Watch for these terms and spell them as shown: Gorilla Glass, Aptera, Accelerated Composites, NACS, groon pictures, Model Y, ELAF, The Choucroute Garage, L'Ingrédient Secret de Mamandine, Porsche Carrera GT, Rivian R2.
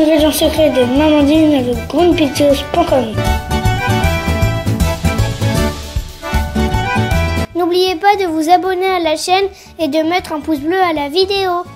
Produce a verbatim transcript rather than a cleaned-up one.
L'Ingrédient Secret de Mamandine avec groon pictures point com. N'oubliez pas de vous abonner à la chaîne et de mettre un pouce bleu à la vidéo.